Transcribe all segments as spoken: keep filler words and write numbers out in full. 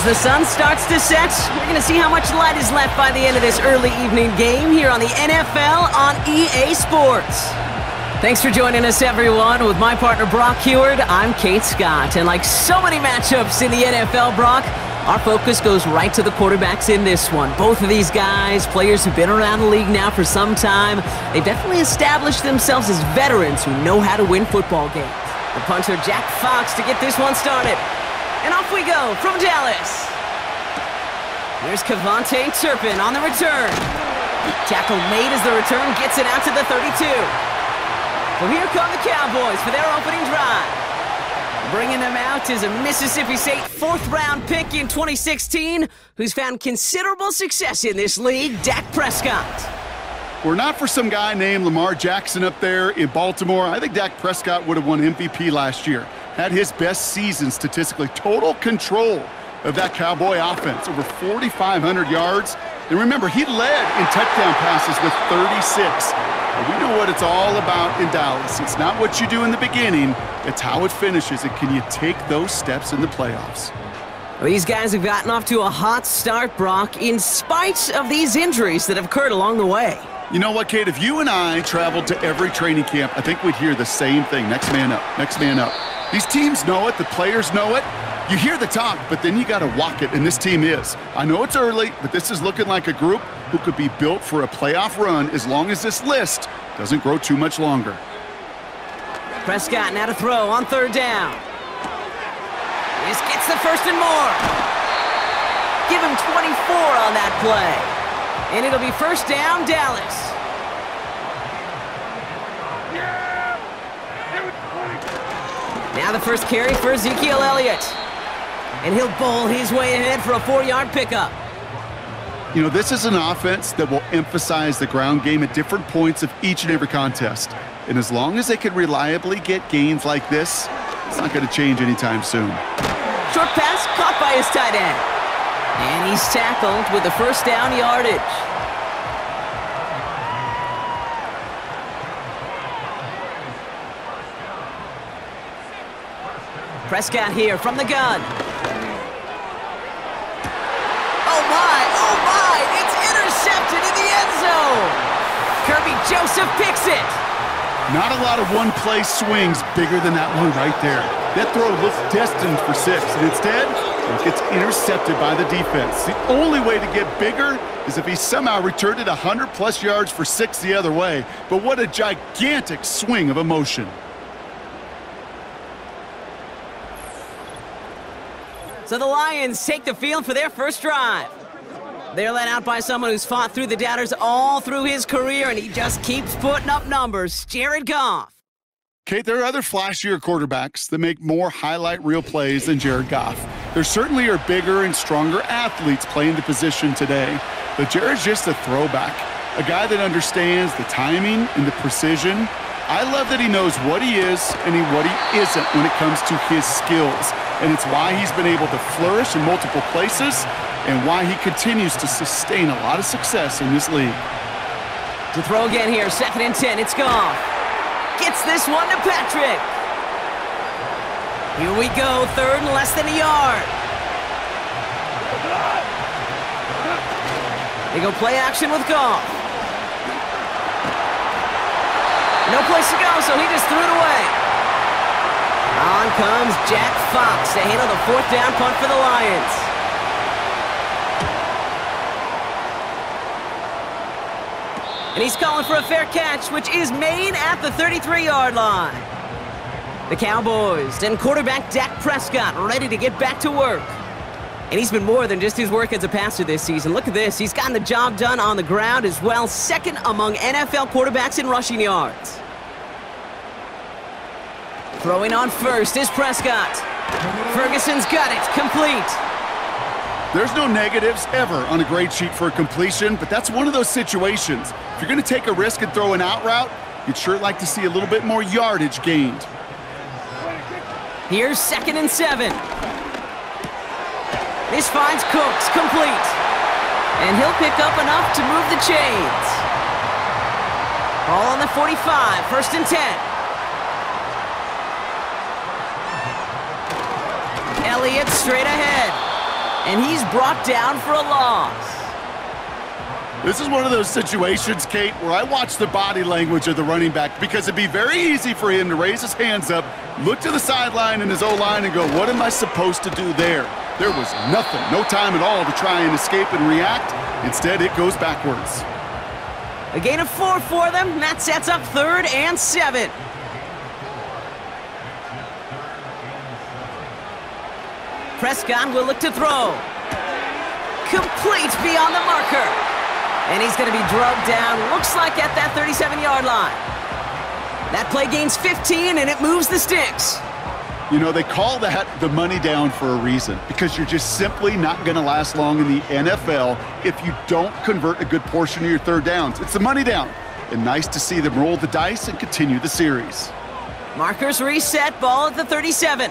As the sun starts to set, we're going to see how much light is left by the end of this early evening game here on the N F L on E A Sports. Thanks for joining us, everyone. With my partner, Brock Heward, I'm Kate Scott. And like so many matchups in the N F L, Brock, our focus goes right to the quarterbacks in this one. Both of these guys, players who've been around the league now for some time, they've definitely established themselves as veterans who know how to win football games. The punter, Jack Fox, to get this one started. And off we go from Dallas. Here's Kavontae Turpin on the return. Tackle made as the return gets it out to the thirty-two. Well, here come the Cowboys for their opening drive. Bringing them out is a Mississippi State fourth-round pick in twenty sixteen who's found considerable success in this league, Dak Prescott. We're not for some guy named Lamar Jackson up there in Baltimore. I think Dak Prescott would have won M V P last year. Had his best season statistically. Total control of that Cowboy offense. Over forty-five hundred yards. And remember, he led in touchdown passes with thirty-six. We know what it's all about in Dallas. It's not what you do in the beginning, it's how it finishes, and can you take those steps in the playoffs? Well, these guys have gotten off to a hot start, Brock, in spite of these injuries that have occurred along the way. You know what, Kate? If you and I traveled to every training camp, I think we'd hear the same thing. Next man up, next man up. These teams know it, the players know it. You hear the talk, but then you got to walk it, and this team is. I know it's early, but this is looking like a group who could be built for a playoff run as long as this list doesn't grow too much longer. Prescott now to throw on third down. This gets the first and more. Give him twenty-four on that play. And it'll be first down, Dallas. Yeah. Now the first carry for Ezekiel Elliott. And he'll bowl his way ahead for a four-yard pickup. You know, this is an offense that will emphasize the ground game at different points of each and every contest. And as long as they can reliably get gains like this, it's not going to change anytime soon. Short pass caught by his tight end. And he's tackled with the first down yardage. Prescott here from the gun. Kirby Joseph picks it. Not a lot of one-play swings bigger than that one right there. That throw looks destined for six, and instead, it gets intercepted by the defense. The only way to get bigger is if he somehow returned it one hundred plus yards for six the other way. But what a gigantic swing of emotion. So the Lions take the field for their first drive. They're let out by someone who's fought through the doubters all through his career, and he just keeps putting up numbers, Jared Goff. Kate, there are other flashier quarterbacks that make more highlight reel plays than Jared Goff. There certainly are bigger and stronger athletes playing the position today, but Jared's just a throwback, a guy that understands the timing and the precision. I love that he knows what he is and what he isn't when it comes to his skills, and it's why he's been able to flourish in multiple places and why he continues to sustain a lot of success in this league. To throw again here, second and ten, it's gone. Gets this one to Patrick. Here we go, third and less than a yard. They go play action with Goff. No place to go, so he just threw it away. On comes Jack Fox to handle the fourth down punt for the Lions. And he's calling for a fair catch, which is made at the thirty-three-yard line. The Cowboys and quarterback Dak Prescott ready to get back to work. And he's been more than just his work as a passer this season. Look at this. He's gotten the job done on the ground as well. Second among N F L quarterbacks in rushing yards. Throwing on first is Prescott. Ferguson's got it. Complete. There's no negatives ever on a grade sheet for a completion, but that's one of those situations. If you're going to take a risk and throw an out route, you'd sure like to see a little bit more yardage gained. Here's second and seven. This finds Cooks complete. And he'll pick up enough to move the chains. Ball on the forty-five, first and ten. Elliott straight ahead. and he's brought down for a loss. This is one of those situations, Kate, where I watch the body language of the running back because it'd be very easy for him to raise his hands up, look to the sideline and his O-line and go, what am I supposed to do there? There was nothing, no time at all to try and escape and react. Instead, it goes backwards. A gain of four for them, and that sets up third and seven. Prescott will look to throw. Complete beyond the marker. And he's going to be drugged down, looks like at that thirty-seven yard line. That play gains fifteen, and it moves the sticks. You know, they call that the money down for a reason, because you're just simply not going to last long in the N F L if you don't convert a good portion of your third downs. It's the money down, and nice to see them roll the dice and continue the series. Markers reset, ball at the thirty-seven.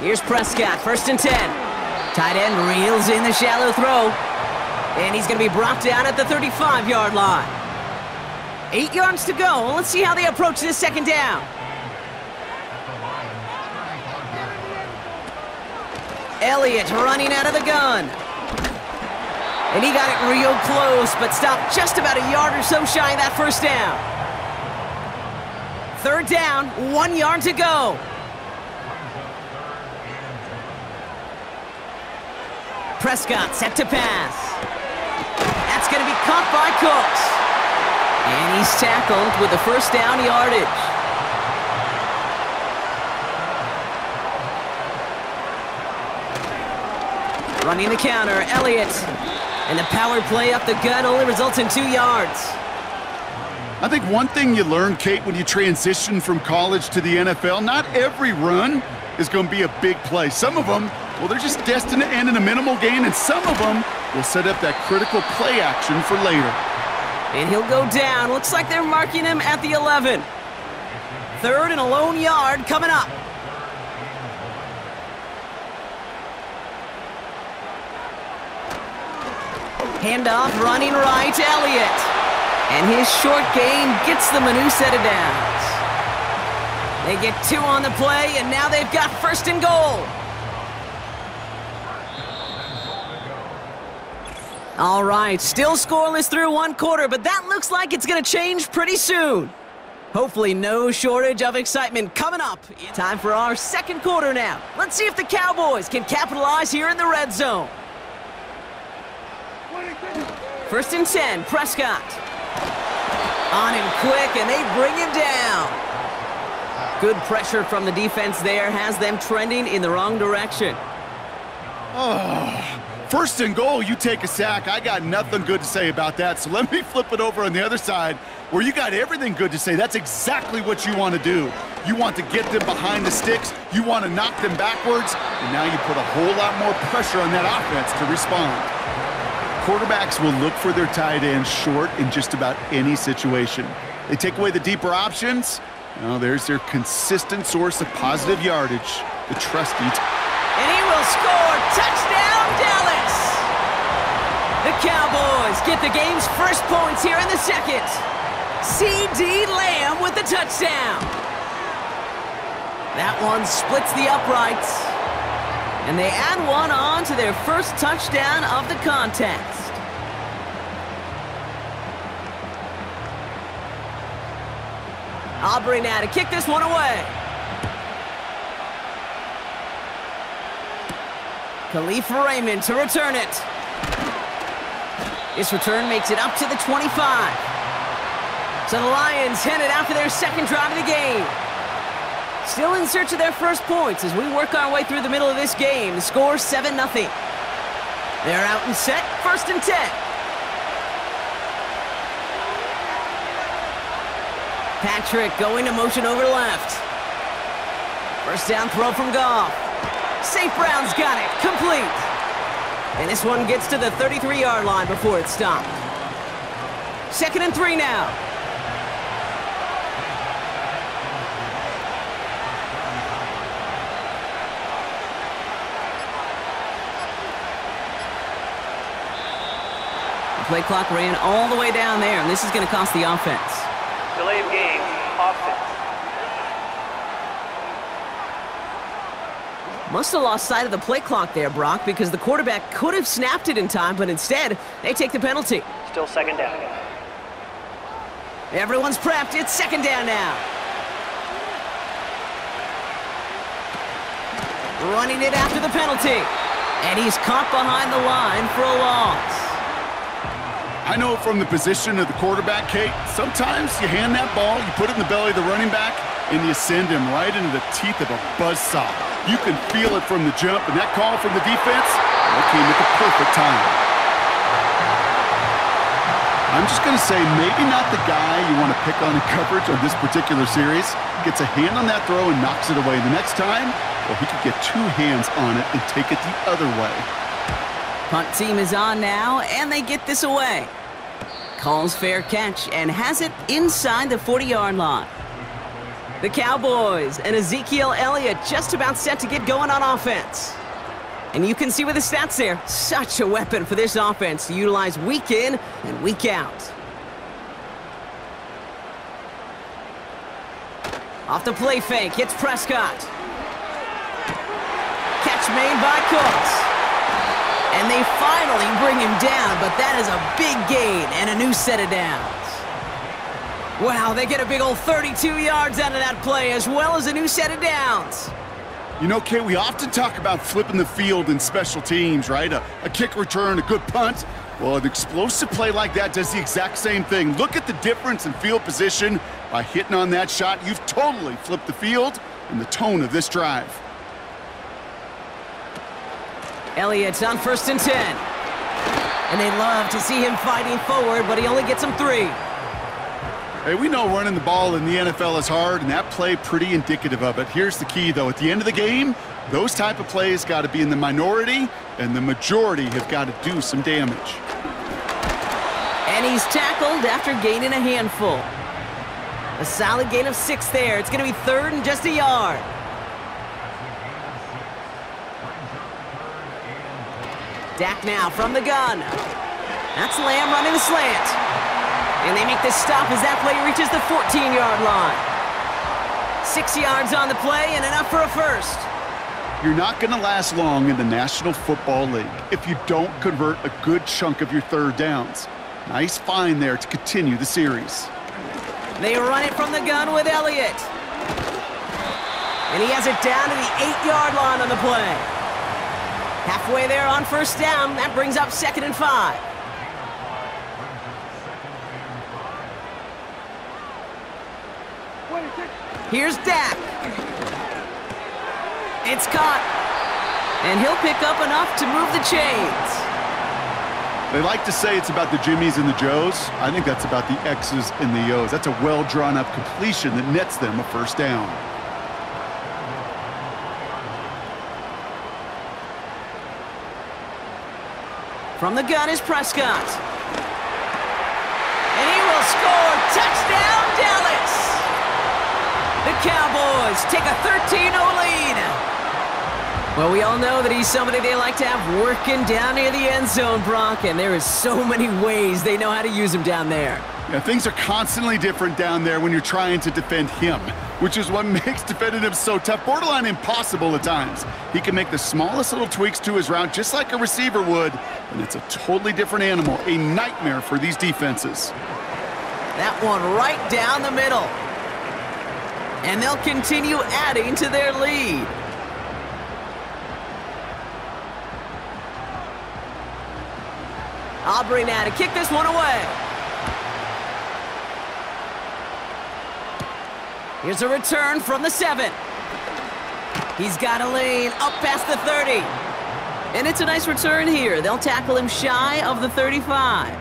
Here's Prescott, first and ten. Tight end reels in the shallow throw, and he's going to be brought down at the thirty-five yard line. Eight yards to go. Let's see how they approach this second down. Elliott running out of the gun. And he got it real close, but stopped just about a yard or so shy of that first down. Third down, one yard to go. Prescott set to pass. That's going to be caught by Cooks. And he's tackled with the first down yardage. Running the counter, Elliott. And the power play up the gut only results in two yards. I think one thing you learn, Kate, when you transition from college to the N F L, not every run is going to be a big play. Some of them, well, they're just destined to end in a minimal gain, and some of them will set up that critical play action for later. And he'll go down. Looks like they're marking him at the eleven. Third and a lone yard coming up. Handoff running right, Elliott. And his short gain gets them a new set of downs. They get two on the play, and now they've got first and goal. All right, still scoreless through one quarter, but that looks like it's going to change pretty soon. Hopefully no shortage of excitement coming up. Time for our second quarter now. Let's see if the Cowboys can capitalize here in the red zone. First and ten, Prescott. On him quick, and they bring him down. Good pressure from the defense there has them trending in the wrong direction. Oh. First and goal, you take a sack. I got nothing good to say about that, so let me flip it over on the other side where you got everything good to say. That's exactly what you want to do. You want to get them behind the sticks. You want to knock them backwards, and now you put a whole lot more pressure on that offense to respond. Quarterbacks will look for their tight end short in just about any situation. They take away the deeper options. Now there's their consistent source of positive yardage, the trusty. And he will score. Touchdown, Dallas! The Cowboys get the game's first points here in the second. CeeDee Lamb with the touchdown. That one splits the uprights. And they add one on to their first touchdown of the contest. Aubrey now to kick this one away. Khalif Raymond to return it. This return makes it up to the twenty-five. So the Lions headed out for their second drive of the game. Still in search of their first points as we work our way through the middle of this game. The score seven nothing. They're out and set, first and ten. Patrick going to motion over left. First down throw from Goff. Saint Brown's got it, complete. And this one gets to the thirty-three yard line before it's stopped. Second and three now. The play clock ran all the way down there, and this is going to cost the offense. Delay of game, offense. Must have lost sight of the play clock there, Brock, because the quarterback could have snapped it in time, but instead, they take the penalty. Still second down. Everyone's prepped. It's second down now. Running it after the penalty. And he's caught behind the line for a loss. I know from the position of the quarterback, Kate, sometimes you hand that ball, you put it in the belly of the running back, and you send him right into the teeth of a buzzsaw. You can feel it from the jump, and that call from the defense, that came at the perfect time. I'm just going to say, maybe not the guy you want to pick on in coverage on this particular series. Gets a hand on that throw and knocks it away. The next time, well, he could get two hands on it and take it the other way. Punt team is on now, and they get this away. Calls fair catch and has it inside the forty-yard line. The Cowboys and Ezekiel Elliott just about set to get going on offense. And you can see with the stats there, such a weapon for this offense to utilize week in and week out. Off the play fake, hits Prescott. Catch made by Cooks. And they finally bring him down, but that is a big gain and a new set of downs. Wow, they get a big old thirty-two yards out of that play, as well as a new set of downs. You know, Kate, we often talk about flipping the field in special teams, right? A, a kick return, a good punt. Well, an explosive play like that does the exact same thing. Look at the difference in field position. By hitting on that shot, you've totally flipped the field and the tone of this drive. Elliott's on first and ten. And they love to see him fighting forward, but he only gets them three. Hey, we know running the ball in the N F L is hard, and that play pretty indicative of it. Here's the key, though. At the end of the game, those type of plays got to be in the minority, and the majority have got to do some damage. And he's tackled after gaining a handful. A solid gain of six there. It's going to be third and just a yard. Dak now from the gun. That's Lamb running the slant. And they make this stop as that play reaches the fourteen-yard line. Six yards on the play and enough for a first. You're not going to last long in the National Football League if you don't convert a good chunk of your third downs. Nice find there to continue the series. They run it from the gun with Elliott. And he has it down to the eight-yard line on the play. Halfway there on first down. That brings up second and five. Here's Dak. It's caught. And he'll pick up enough to move the chains. They like to say it's about the Jimmies and the Joes. I think that's about the X's and the O's. That's a well-drawn-up completion that nets them a first down. From the gun is Prescott. And he will score. Touchdown, Dallas! The Cowboys take a thirteen to nothing lead. Well, we all know that he's somebody they like to have working down near the end zone, Brock, and there is so many ways they know how to use him down there. Yeah, things are constantly different down there when you're trying to defend him, which is what makes defending him so tough, borderline impossible at times. He can make the smallest little tweaks to his route just like a receiver would, and it's a totally different animal, a nightmare for these defenses. That one right down the middle. And they'll continue adding to their lead. Aubrey now to kick this one away. Here's a return from the seven. He's got a lane up past the thirty. And it's a nice return here. They'll tackle him shy of the thirty-five.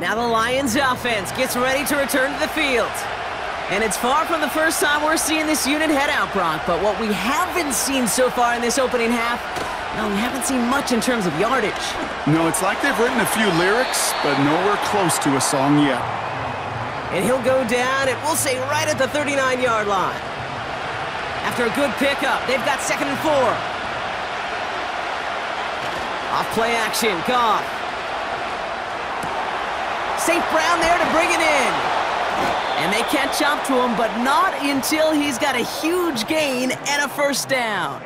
Now the Lions offense gets ready to return to the field. And it's far from the first time we're seeing this unit head out, Brock. But what we haven't seen so far in this opening half, no, we haven't seen much in terms of yardage. No, it's like they've written a few lyrics, but nowhere close to a song yet. And he'll go down, and we'll say right at the thirty-nine-yard line. After a good pickup, they've got second and four. Off play action, Goff. Saint Brown there to bring it in. And they catch up to him, but not until he's got a huge gain and a first down.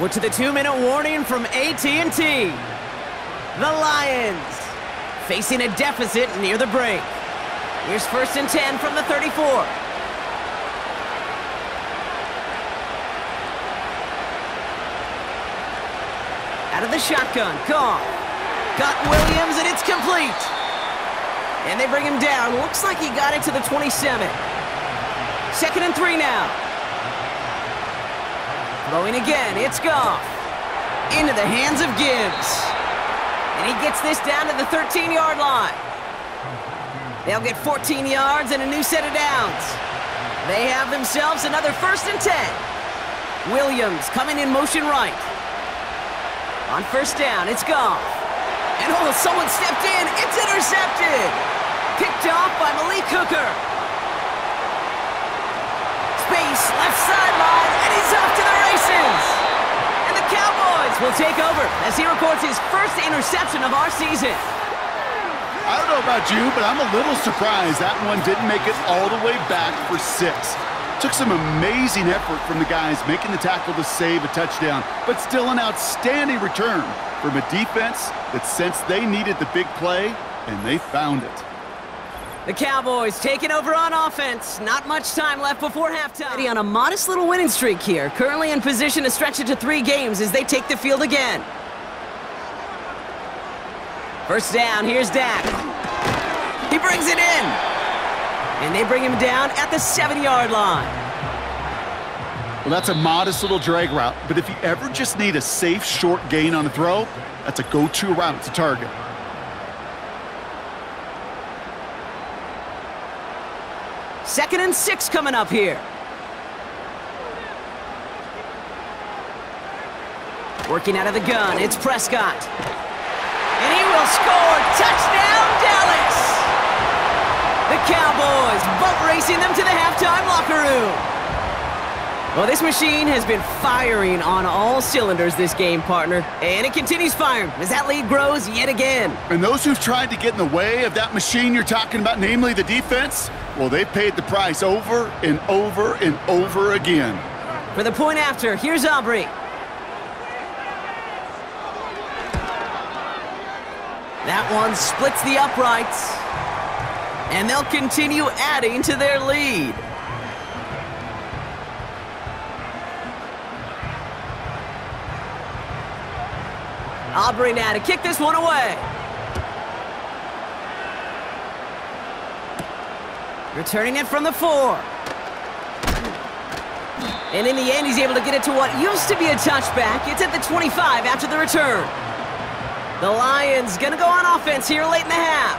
We're to the two-minute warning from A T and T. The Lions facing a deficit near the break. Here's first and ten from the thirty-four. Out of the shotgun, Goff. Got Williams, and it's complete. And they bring him down. Looks like he got it to the twenty-seven. Second and three now. Throwing again, it's Goff. Into the hands of Gibbs. And he gets this down to the thirteen-yard line. They'll get fourteen yards and a new set of downs. They have themselves another first and ten. Williams coming in motion right. On first down, it's Goff. And oh, someone stepped in. It's intercepted. Picked off by Malik Hooker. Space, left sideline, and he's off to the races. And the Cowboys will take over as he records his first interception of our season. I don't know about you, but I'm a little surprised that one didn't make it all the way back for six. Took some amazing effort from the guys making the tackle to save a touchdown, but still an outstanding return from a defense that sensed they needed the big play, and they found it. The Cowboys taking over on offense. Not much time left before halftime. On a modest little winning streak here, currently in position to stretch it to three games as they take the field again. First down, here's Dak. He brings it in. And they bring him down at the seven-yard line. Well, that's a modest little drag route, but if you ever just need a safe, short gain on a throw, that's a go-to route to target. Second and six coming up here. Working out of the gun, it's Prescott. And he will score! Touchdown, Dallas! The Cowboys butt-racing them to the halftime locker room. Well, this machine has been firing on all cylinders this game, partner. And it continues firing as that lead grows yet again. And those who've tried to get in the way of that machine you're talking about, namely the defense, well, they've paid the price over and over and over again. For the point after, here's Aubrey. That one splits the uprights. And they'll continue adding to their lead. Aubrey now to kick this one away. Returning it from the four. And in the end, he's able to get it to what used to be a touchback. It's at the twenty-five after the return. The Lions gonna go on offense here late in the half.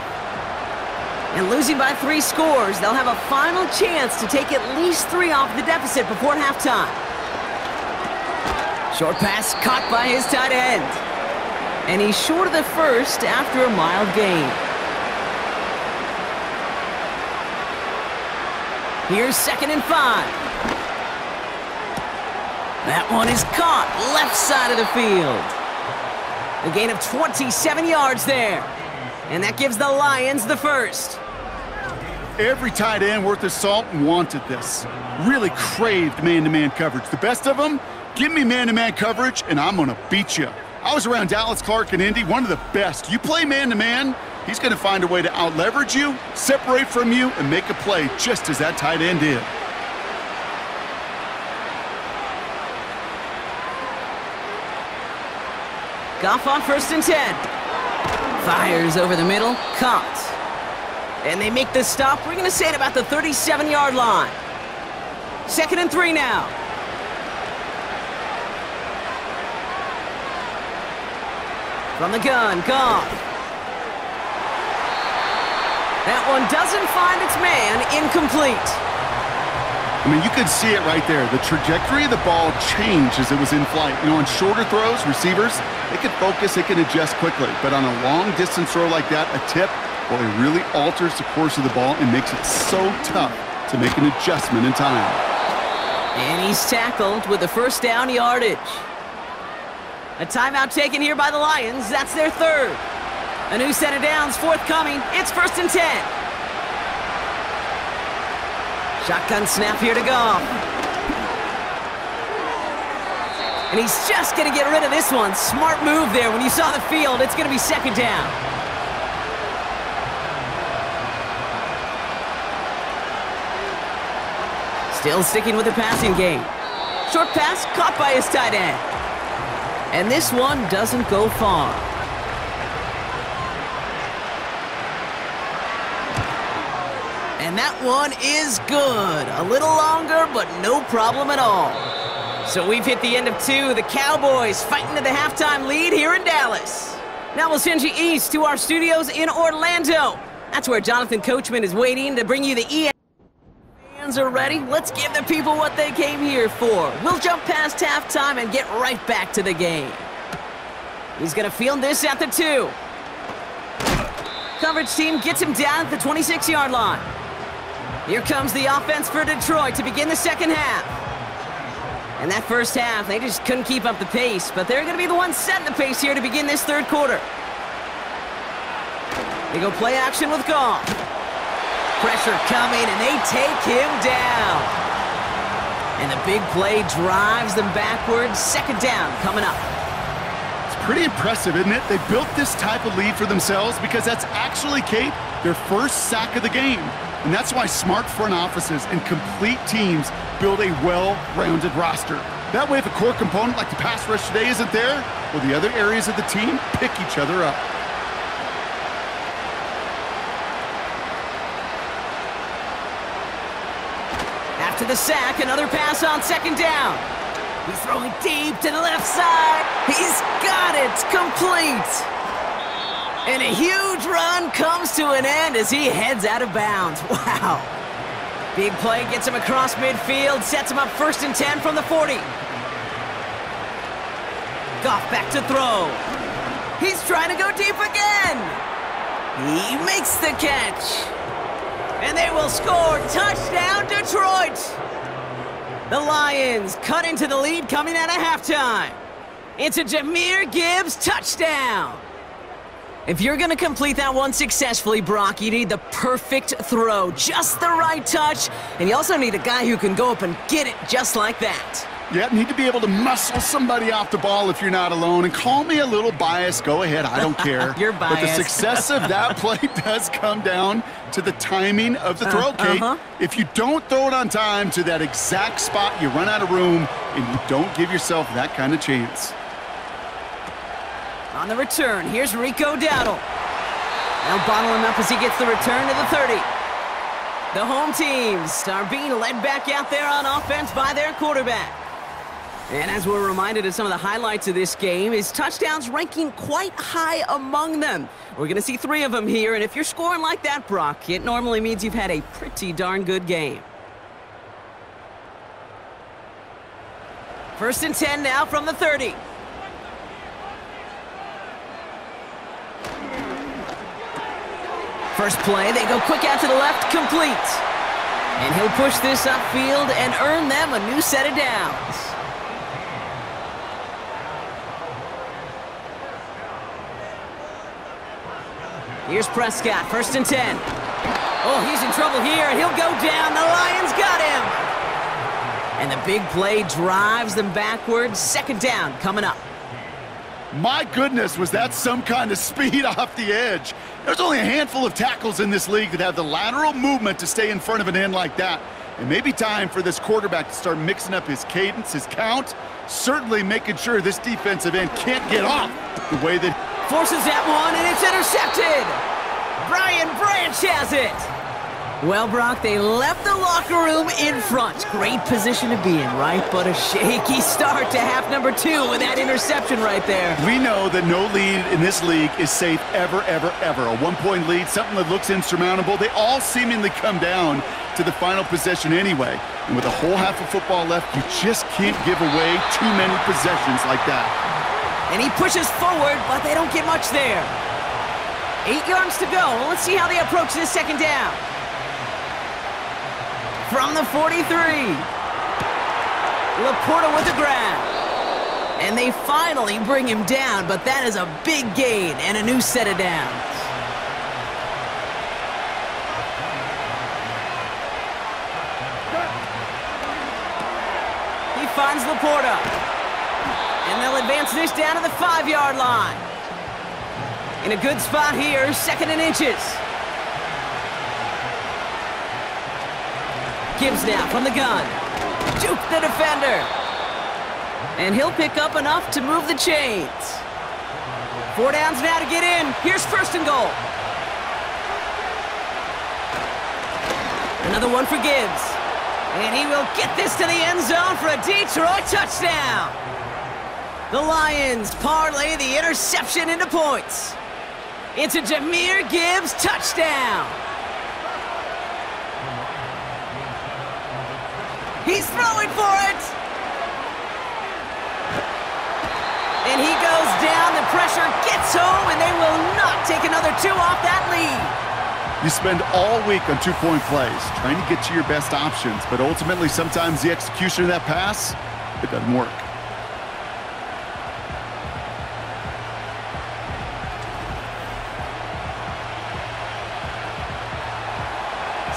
And losing by three scores, they'll have a final chance to take at least three off the deficit before halftime. Short pass caught by his tight end. And he's short of the first after a mild gain. Here's second and five. That one is caught left side of the field. A gain of twenty-seven yards there. And that gives the Lions the first. Every tight end worth his salt wanted this. Really craved man-to-man coverage. The best of them, give me man-to-man coverage, and I'm going to beat you. I was around Dallas Clark and Indy, one of the best. You play man-to-man, he's going to find a way to out-leverage you, separate from you, and make a play just as that tight end did. Goff on first and ten. Fires over the middle, caught. And they make this stop. We're going to say it about the thirty-seven-yard line. Second and three now. From the gun, Goff. That one doesn't find its man, incomplete. I mean, you could see it right there. The trajectory of the ball changed as it was in flight. You know, on shorter throws, receivers, they can focus, they can adjust quickly. But on a long-distance throw like that, a tip, well, it really alters the course of the ball and makes it so tough to make an adjustment in time. And he's tackled with the first down yardage. A timeout taken here by the Lions. That's their third. A new set of downs forthcoming. It's first and ten. Shotgun snap here to Goff. And he's just going to get rid of this one. Smart move there. When you saw the field, it's going to be second down. Still sticking with the passing game. Short pass caught by his tight end. And this one doesn't go far. And that one is good. A little longer, but no problem at all. So we've hit the end of two. The Cowboys fighting to the halftime lead here in Dallas. Now we'll send you east to our studios in Orlando. That's where Jonathan Coachman is waiting to bring you the E A. Fans are ready. Let's give the people what they came here for. We'll jump past halftime and get right back to the game. He's going to field this at the two. Coverage team gets him down at the twenty-six yard line. Here comes the offense for Detroit to begin the second half. And that first half, they just couldn't keep up the pace, but they're going to be the ones setting the pace here to begin this third quarter. They go play action with Goff. Pressure coming, and they take him down. And the big play drives them backwards. Second down coming up. It's pretty impressive, isn't it? They built this type of lead for themselves because that's actually, Kate, their first sack of the game. And that's why smart front offices and complete teams build a well-rounded roster. That way, if a core component like the pass rush today isn't there, well, the other areas of the team pick each other up. After the sack, another pass on second down. He's throwing deep to the left side. He's got it complete. And a huge run comes to an end as he heads out of bounds. Wow. Big play gets him across midfield, sets him up first and ten from the forty. Goff back to throw. He's trying to go deep again. He makes the catch. And they will score. Touchdown, Detroit. The Lions cut into the lead coming out of halftime. It's a Jahmyr Gibbs touchdown. If you're going to complete that one successfully, Brock, you need the perfect throw, just the right touch, and you also need a guy who can go up and get it just like that. Yeah, need to be able to muscle somebody off the ball if you're not alone, and call me a little biased. Go ahead, I don't care. You're biased. But the success of that play does come down to the timing of the throw, uh, Kate. Uh-huh. If you don't throw it on time to that exact spot, you run out of room, and you don't give yourself that kind of chance. On the return, here's Rico Dowdle. Now bottle him up as he gets the return to the thirty. The home teams are being led back out there on offense by their quarterback. And as we're reminded of some of the highlights of this game, is touchdowns ranking quite high among them. We're going to see three of them here, and if you're scoring like that, Brock, it normally means you've had a pretty darn good game. First and ten now from the thirty. First play, they go quick out to the left, complete. And he'll push this upfield and earn them a new set of downs. Here's Prescott, first and ten. Oh, he's in trouble here, and he'll go down. The Lions got him. And the big play drives them backwards. Second down coming up. My goodness, was that some kind of speed off the edge. There's only a handful of tackles in this league that have the lateral movement to stay in front of an end like that. It may be time for this quarterback to start mixing up his cadence, his count, certainly making sure this defensive end can't get off the way that... Forces that one, and it's intercepted! Brian Branch has it! Well, Brock, they left the locker room in front. Great position to be in, right? But a shaky start to half number two with that interception right there. We know that no lead in this league is safe ever, ever, ever. A one-point lead, something that looks insurmountable. They all seemingly come down to the final possession anyway. And with a whole half of football left, you just can't give away too many possessions like that. And he pushes forward, but they don't get much there. Eight yards to go. Let's see how they approach this second down. From the forty-three. Laporta with a grab. And they finally bring him down, but that is a big gain and a new set of downs. He finds Laporta. And they'll advance this down to the five-yard line. In a good spot here, second and inches. Gibbs now from the gun. Juke the defender. And he'll pick up enough to move the chains. Four downs now to get in. Here's first and goal. Another one for Gibbs. And he will get this to the end zone for a Detroit touchdown. The Lions parlay the interception into points. It's a Jahmyr Gibbs touchdown. He's throwing for it. And he goes down. The pressure gets home, and they will not take another two off that lead. You spend all week on two-point plays, trying to get to your best options, but ultimately sometimes the execution of that pass, it doesn't work.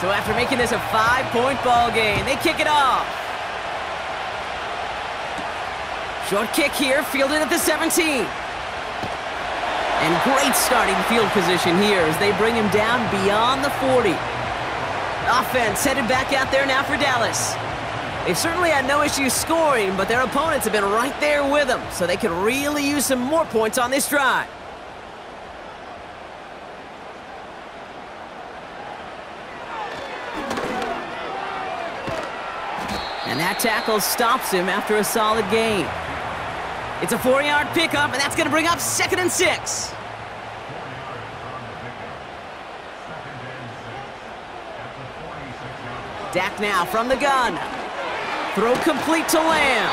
So after making this a five-point ball game, they kick it off. Short kick here, fielded at the seventeen. And great starting field position here as they bring him down beyond the forty. Offense headed back out there now for Dallas. They've certainly had no issue scoring, but their opponents have been right there with them, so they could really use some more points on this drive. And that tackle stops him after a solid game. It's a four-yard pickup, and that's going to bring up second and six. Dak now from the gun. Throw complete to Lamb.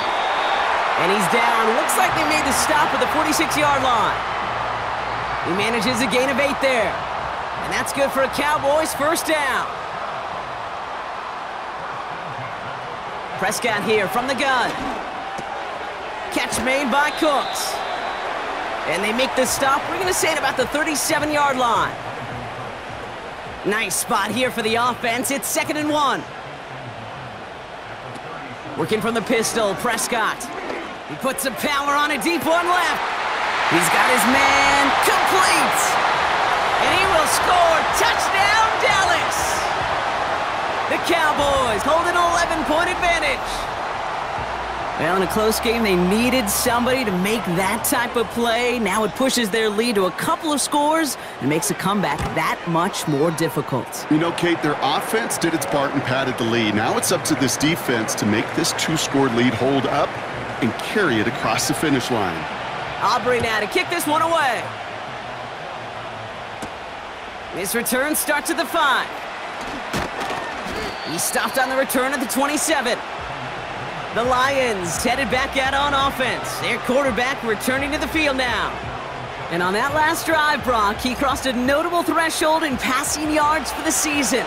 And he's down. Looks like they made the stop at the forty-six-yard line. He manages a gain of eight there. And that's good for a Cowboys first down. Prescott here from the gun. Catch made by Cooks. And they make the stop. We're going to say it about the thirty-seven-yard line. Nice spot here for the offense. It's second and one. Working from the pistol, Prescott. He puts some power on a deep one left. He's got his man complete. And he will score. Touchdown, Dallas. The Cowboys hold an eleven-point advantage. Well, in a close game, they needed somebody to make that type of play. Now it pushes their lead to a couple of scores and makes a comeback that much more difficult. You know, Kate, their offense did its part and padded the lead. Now it's up to this defense to make this two-score lead hold up and carry it across the finish line. Aubrey now to kick this one away. His return starts at the five. He stopped on the return at the twenty-seven. The Lions headed back out on offense. Their quarterback returning to the field now. And on that last drive, Brock, he crossed a notable threshold in passing yards for the season.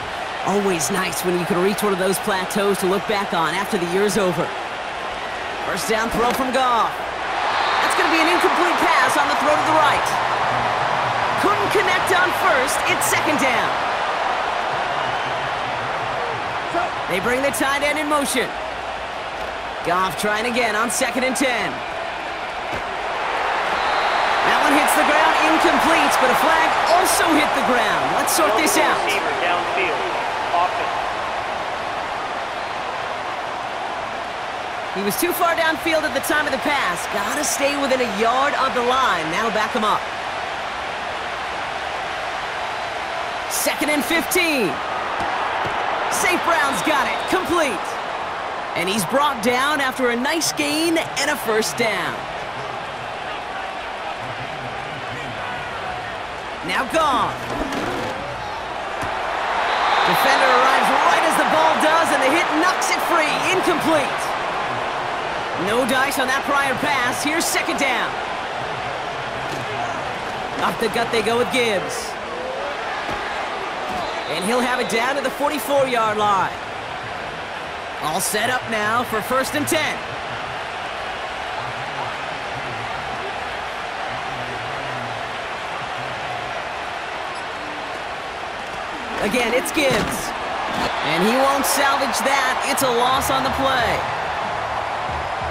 Always nice when you can reach one of those plateaus to look back on after the year's over. First down throw from Goff. That's going to be an incomplete pass on the throw to the right. Couldn't connect on first. It's second down. They bring the tight end in motion. Goff trying again on second and ten. That one hits the ground, incomplete, but a flag also hit the ground. Let's sort this out. He was too far downfield at the time of the pass. Gotta stay within a yard of the line. That'll back him up. Second and fifteen. Saint Brown's got it, complete. And he's brought down after a nice gain and a first down. Now gone. Defender arrives right as the ball does, and the hit knocks it free. Incomplete. No dice on that prior pass. Here's second down. Up the gut they go with Gibbs. And he'll have it down to the forty-four-yard line. All set up now for first and ten. Again, it's Gibbs. And he won't salvage that. It's a loss on the play.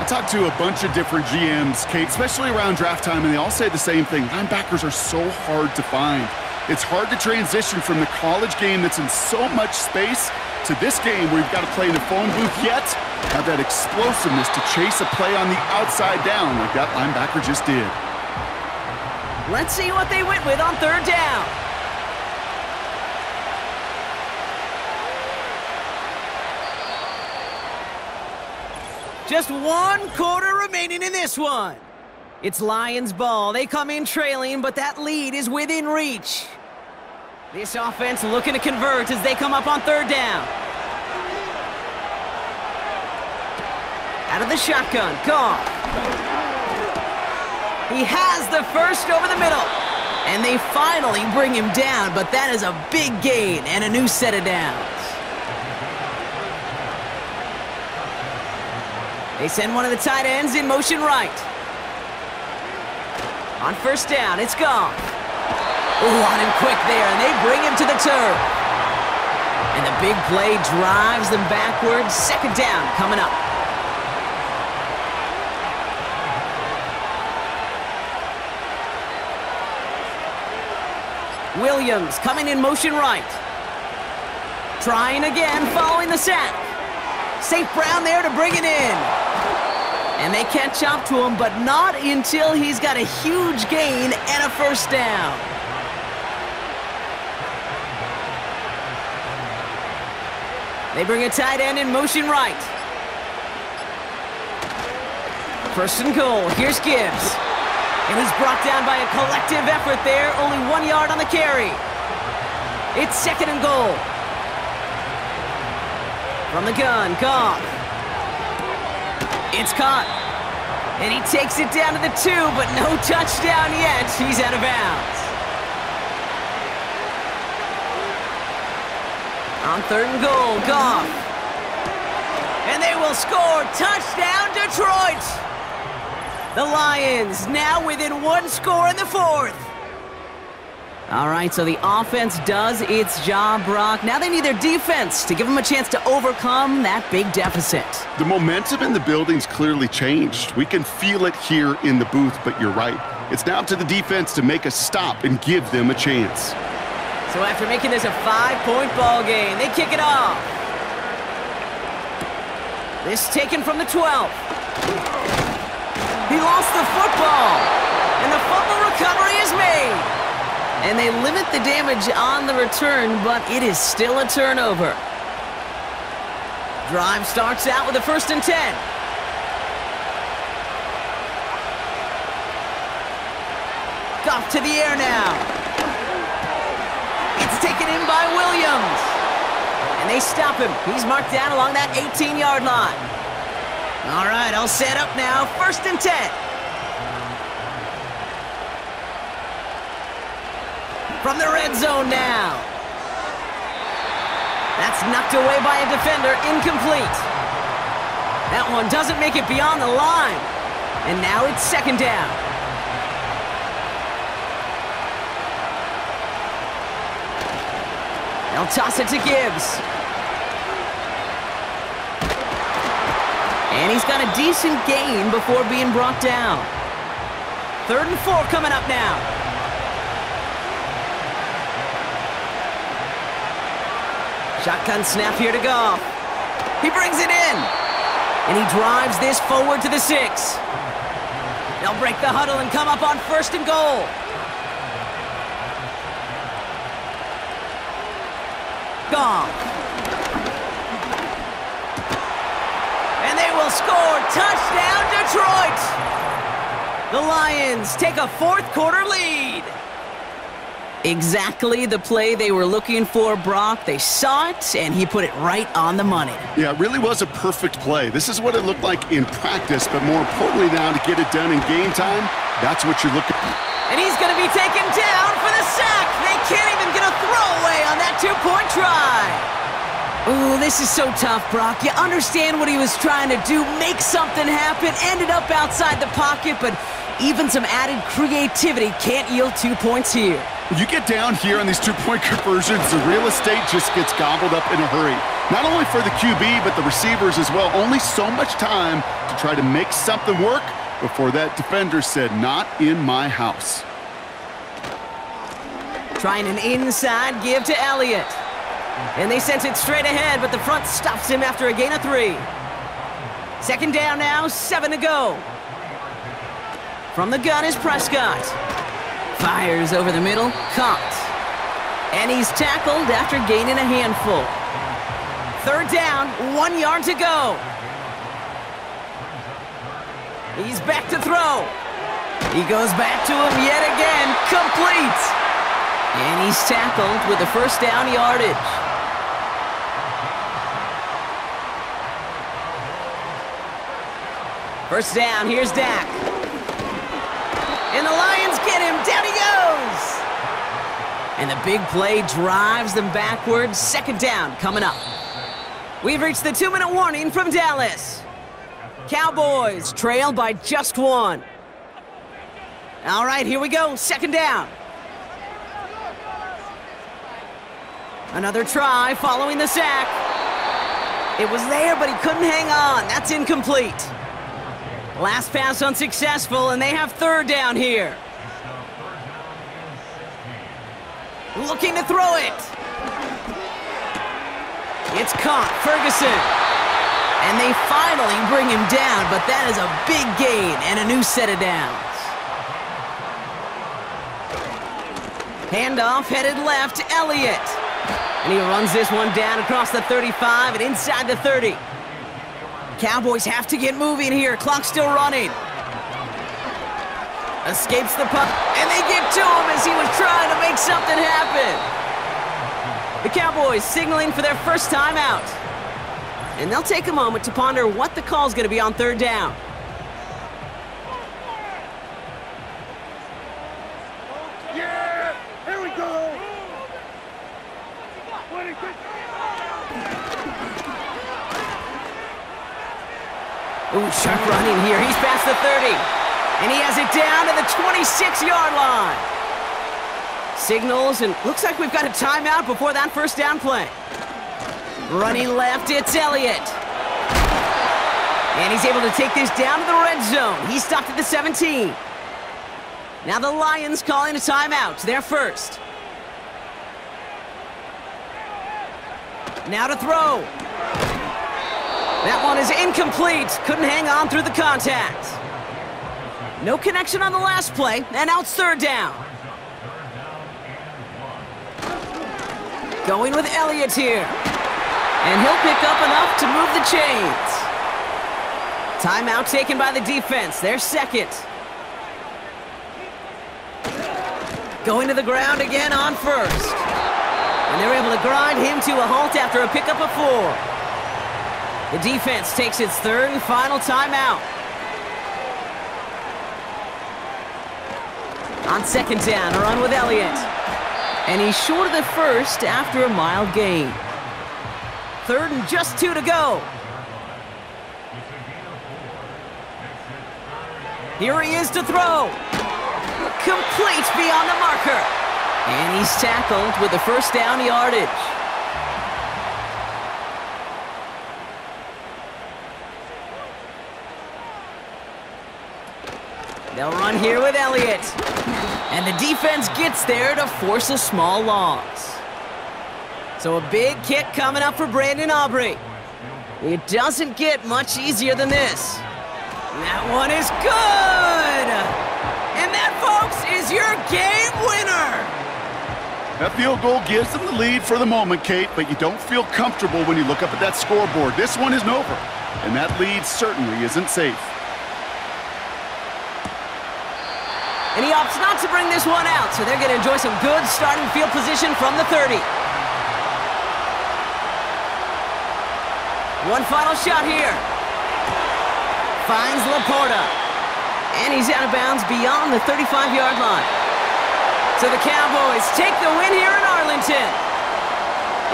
I talked to a bunch of different G Ms, Kate, especially around draft time, and they all say the same thing. Linebackers are so hard to find. It's hard to transition from the college game that's in so much space to this game where you've got to play in a phone booth, yet have that explosiveness to chase a play on the outside down like that linebacker just did. Let's see what they went with on third down. Just one quarter remaining in this one. It's Lions ball. They come in trailing, but that lead is within reach. This offense looking to convert as they come up on third down. Out of the shotgun, Goff. He has the first over the middle. And they finally bring him down, but that is a big gain and a new set of downs. They send one of the tight ends in motion right. On first down, it's Goff. Ooh, on him quick there, and they bring him to the turf. And the big play drives them backwards. Second down coming up. Williams coming in motion right. Trying again, following the sack. Saint Brown there to bring it in. And they can't chop to him, but not until he's got a huge gain and a first down. They bring a tight end in motion right. First and goal. Here's Gibbs. It was brought down by a collective effort there. Only one yard on the carry. It's second and goal. From the gun, Goff. It's caught, and he takes it down to the two, but no touchdown yet. He's out of bounds. On third and goal, Goff. And they will score. Touchdown, Detroit. The Lions now within one score in the fourth. All right, so the offense does its job, Brock. Now they need their defense to give them a chance to overcome that big deficit. The momentum in the building's clearly changed. We can feel it here in the booth, but you're right. It's now up to the defense to make a stop and give them a chance. So after making this a five-point ball game, they kick it off. This taken from the twelve. He lost the football, and the fumble recovery is made. And they limit the damage on the return, but it is still a turnover. Drive starts out with a first and ten. Goff to the air now. It's taken in by Williams. And they stop him. He's marked down along that eighteen-yard line. All right, all set up now. First and ten. From the red zone now. That's knocked away by a defender, incomplete. That one doesn't make it beyond the line. And now it's second down. They'll toss it to Gibbs. And he's got a decent gain before being brought down. Third and four coming up now. Shotgun snap here to Goff. He brings it in. And he drives this forward to the six. They'll break the huddle and come up on first and goal. Goff. And they will score. Touchdown, Detroit. The Lions take a fourth quarter lead. Exactly the play they were looking for, Brock. They saw it, and he put it right on the money. Yeah, it really was a perfect play. This is what it looked like in practice, but more importantly now, to get it done in game time, that's what you're looking for. And he's going to be taken down for the sack. They can't even get a throwaway on that two-point try. Ooh, this is so tough, Brock. You understand what he was trying to do, make something happen, ended up outside the pocket, but Even some added creativity can't yield two points here. When you get down here on these two-point conversions, the real estate just gets gobbled up in a hurry. Not only for the Q B, but the receivers as well. Only so much time to try to make something work before that defender said, not in my house. Trying an inside give to Elliott. And they sent it straight ahead, but the front stops him after a gain of three. Second down now, seven to go. From the gun is Prescott. Fires over the middle, caught. And he's tackled after gaining a handful. Third down, one yard to go. He's back to throw. He goes back to him yet again, complete. And he's tackled with the first down yardage. First down, here's Dak. And the Lions get him, down he goes! And the big play drives them backwards. Second down coming up. We've reached the two-minute warning from Dallas. Cowboys trail by just one. All right, here we go, second down. Another try following the sack. It was there, but he couldn't hang on. That's incomplete. Last pass unsuccessful, and they have third down here. Looking to throw it. It's caught, Ferguson. And they finally bring him down, but that is a big gain and a new set of downs. Handoff headed left, Elliott. And he runs this one down across the thirty-five and inside the thirty. Cowboys have to get moving here. Clock still running. Escapes the punt, and they get to him as he was trying to make something happen. The Cowboys signaling for their first time out. And they'll take a moment to ponder what the call's going to be on third down. Yeah, here we go. Ooh, sharp running here. He's past the thirty. And he has it down to the twenty-six-yard line. Signals, and looks like we've got a timeout before that first down play. Running left, it's Elliott. And he's able to take this down to the red zone. He's stopped at the seventeen. Now the Lions calling a timeout. They're first. Now to throw. That one is incomplete. Couldn't hang on through the contact. No connection on the last play, and out third down. Going with Elliott here. And he'll pick up enough to move the chains. Timeout taken by the defense. They're second. Going to the ground again on first. And they're able to grind him to a halt after a pickup of four. The defense takes its third and final timeout. On second down, a run with Elliott. And he's short of the first after a mild gain. Third and just two to go. Here he is to throw. Complete beyond the marker. And he's tackled with the first down yardage. They'll run here with Elliott. And the defense gets there to force a small loss. So a big kick coming up for Brandon Aubrey. It doesn't get much easier than this. And that one is good! And that, folks, is your game winner! That field goal gives them the lead for the moment, Kate, but you don't feel comfortable when you look up at that scoreboard. This one isn't over, and that lead certainly isn't safe. And he opts not to bring this one out, so they're going to enjoy some good starting field position from the thirty. One final shot here. Finds Laporta. And he's out of bounds beyond the thirty-five-yard line. So the Cowboys take the win here in Arlington.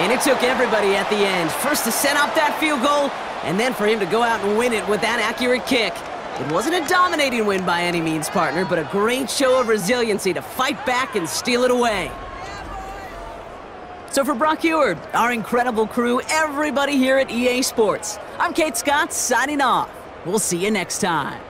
And it took everybody at the end. First to set up that field goal, and then for him to go out and win it with that accurate kick. It wasn't a dominating win by any means, partner, but a great show of resiliency to fight back and steal it away. So for Brock Heward, our incredible crew, everybody here at E A Sports, I'm Kate Scott signing off. We'll see you next time.